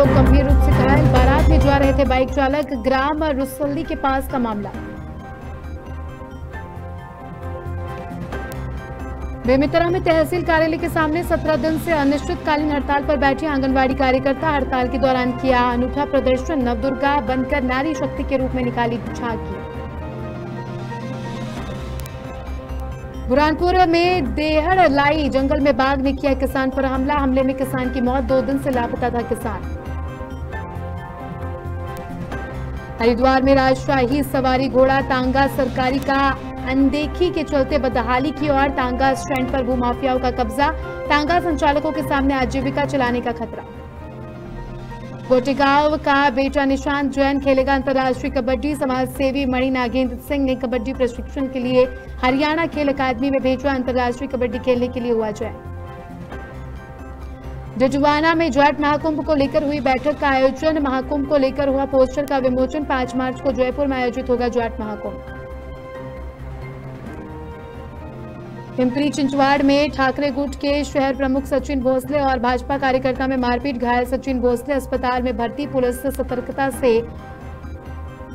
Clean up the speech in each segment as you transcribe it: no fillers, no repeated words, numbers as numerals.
लोग गंभीर रूप से घायल। बारात में जा रहे थे बाइक चालक। ग्राम रुसल्ली के पास का मामला। बेमेतरा में तहसील कार्यालय के सामने 17 दिन से अनिश्चितकालीन हड़ताल पर बैठे आंगनबाड़ी कार्यकर्ता। हड़ताल के दौरान किया अनूठा प्रदर्शन। नवदुर्गा बनकर नारी शक्ति के रूप में निकाली झांकी। बुरहानपुर में देहड़ लाई जंगल में बाघ ने किया किसान पर हमला। हमले में किसान की मौत। 2 दिन से लापता था किसान। हरिद्वार में राजशाही सवारी घोड़ा तांगा सरकारी का अनदेखी के चलते बदहाली की ओर। तांगा स्टैंड पर भूमाफियाओं का कब्जा। तांगा संचालकों के सामने आजीविका चलाने का खतरा। गोटेगांव का बेटा निशांत जैन खेलेगा अंतर्राष्ट्रीय कबड्डी। समाजसेवी मणि नागेंद्र सिंह ने कबड्डी प्रशिक्षण के लिए हरियाणा खेल अकादमी में भेजा। अंतर्राष्ट्रीय कबड्डी खेलने के लिए हुआ चयन। जजुआना में जाट महाकुंभ को लेकर हुई बैठक का आयोजन। महाकुंभ को लेकर हुआ पोस्टर का विमोचन। 5 मार्च को जयपुर में आयोजित होगा जाट महाकुंभ। पिंपरी चिंचवाड़ में ठाकरे गुट के शहर प्रमुख सचिन भोसले और भाजपा कार्यकर्ता में मारपीट। घायल सचिन भोसले अस्पताल में भर्ती। पुलिस सतर्कता से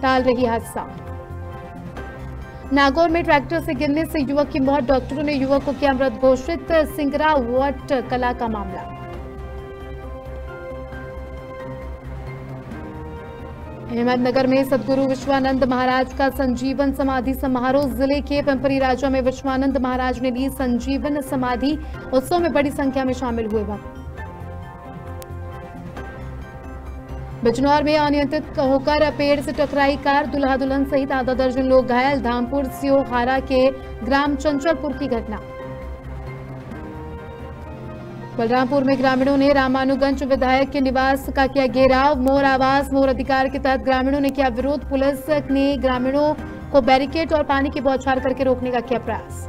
टाल रही हादसा। नागौर में ट्रैक्टर से गिरने से युवक की मौत। डॉक्टरों ने युवक को किया मृत घोषित। सिंगरा वॉट कला का मामला। अहमदनगर में सद्गुरु विश्वानंद महाराज का संजीवन समाधि समारोह। जिले के पिंपरी राजा में विश्वानंद महाराज ने ली संजीवन समाधि। उत्सव में बड़ी संख्या में शामिल हुए भक्त। बिजनौर में अनियंत्रित होकर पेड़ से टकराई कार। दुल्हा दुल्हन सहित आधा दर्जन लोग घायल। धामपुर सियोहारा के ग्राम चंचलपुर की घटना। बलरामपुर में ग्रामीणों ने रामानुगंज विधायक के निवास का किया घेराव। मोर आवास मोर अधिकार के तहत ग्रामीणों ने किया विरोध। पुलिस ने ग्रामीणों को बैरिकेड और पानी की बौछार करके रोकने का किया प्रयास।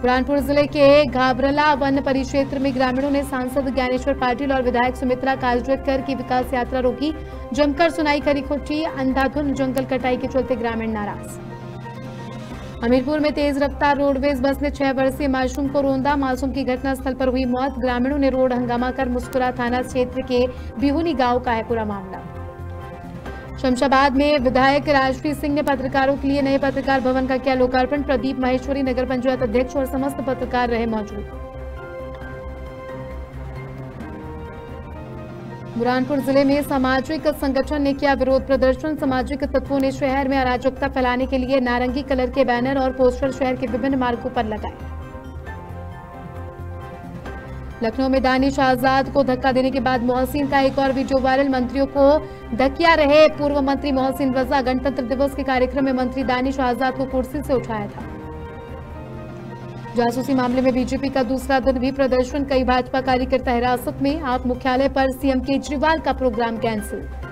बुरहानपुर जिले के घाबरला वन परिक्षेत्र में ग्रामीणों ने सांसद ज्ञानेश्वर पाटील और विधायक सुमित्रा काजडकर की विकास यात्रा रोकी। जमकर सुनाई खरी खोटी। अंधाधुन जंगल कटाई के चलते ग्रामीण नाराज। हमीरपुर में तेज रफ्तार रोडवेज बस ने 6 वर्षीय मासूम को रौंदा। मासूम की घटनास्थल पर हुई मौत। ग्रामीणों ने रोड हंगामा कर मुस्कुरा। थाना क्षेत्र के बिहुनी गांव का है पूरा मामला। शमशाबाद में विधायक राजपीत सिंह ने पत्रकारों के लिए नए पत्रकार भवन का किया लोकार्पण। प्रदीप माहेश्वरी नगर पंचायत अध्यक्ष और समस्त पत्रकार रहे मौजूद। बुरहानपुर जिले में सामाजिक संगठन ने किया विरोध प्रदर्शन। सामाजिक तत्वों ने शहर में अराजकता फैलाने के लिए नारंगी कलर के बैनर और पोस्टर शहर के विभिन्न मार्गों पर लगाए। लखनऊ में दानिश आजाद को धक्का देने के बाद मोहसिन का एक और वीडियो वायरल। मंत्रियों को धकिया रहे पूर्व मंत्री मोहसिन वजा। गणतंत्र दिवस के कार्यक्रम में मंत्री दानिश आजाद को कुर्सी से उठाया था। जासूसी मामले में बीजेपी का दूसरा दिन भी प्रदर्शन। कई भाजपा कार्यकर्ता हिरासत में। आप मुख्यालय पर सीएम केजरीवाल का प्रोग्राम कैंसिल।